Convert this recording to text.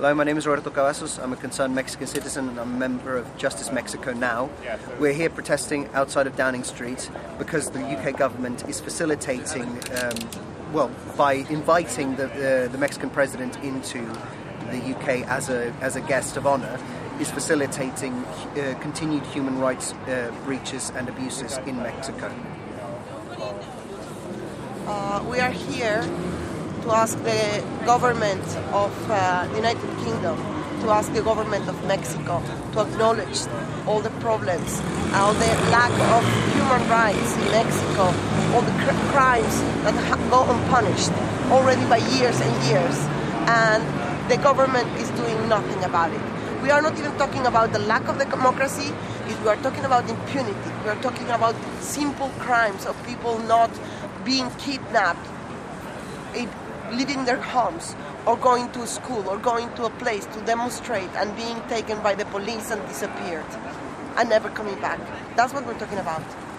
Hello, my name is Roberto Cavazos. I'm a concerned Mexican citizen and I'm a member of Justice Mexico now. We're here protesting outside of Downing Street because the UK government is facilitating, by inviting the Mexican president into the UK as a guest of honour, is facilitating continued human rights breaches and abuses in Mexico. We are here to ask the government of the United Kingdom, to ask the government of Mexico to acknowledge all the problems, all the lack of human rights in Mexico, all the crimes that go unpunished already by years and years, and the government is doing nothing about it. We are not even talking about the lack of the democracy, we are talking about impunity, we are talking about simple crimes of people not being kidnapped, leaving their homes, or going to school, or going to a place to demonstrate and being taken by the police and disappeared and never coming back. That's what we're talking about.